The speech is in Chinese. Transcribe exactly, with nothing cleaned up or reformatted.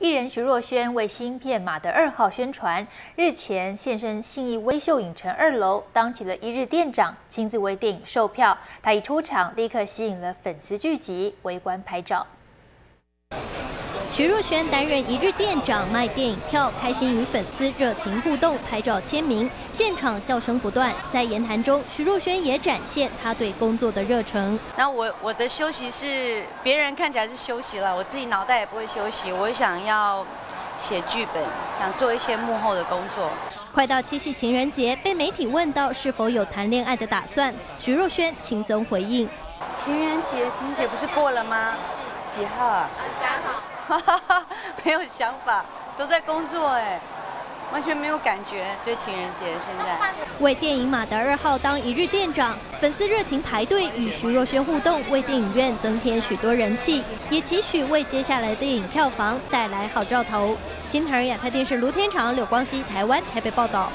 艺人徐若瑄为新片《马的二号》宣传，日前现身信义威秀影城二楼，当起了一日店长，亲自为电影售票。他一出场，立刻吸引了粉丝聚集围观拍照。 徐若瑄担任一日店长，卖电影票，开心与粉丝热情互动、拍照签名，现场笑声不断。在言谈中，徐若瑄也展现她对工作的热忱。然后我我的休息是别人看起来是休息了，我自己脑袋也不会休息。我想要写剧本，想做一些幕后的工作。 快到七夕情人节，被媒体问到是否有谈恋爱的打算，徐若瑄轻松回应：“情人节，情人节不是过了吗？几号啊？十三号。哈哈，没有想法，都在工作哎。” 完全没有感觉对情人节。现在为电影《马的二号》当一日店长，粉丝热情排队与徐若瑄互动，为电影院增添许多人气，也期许为接下来的电影票房带来好兆头。新唐人亚太电视卢天长、柳光熙，台湾台北报道。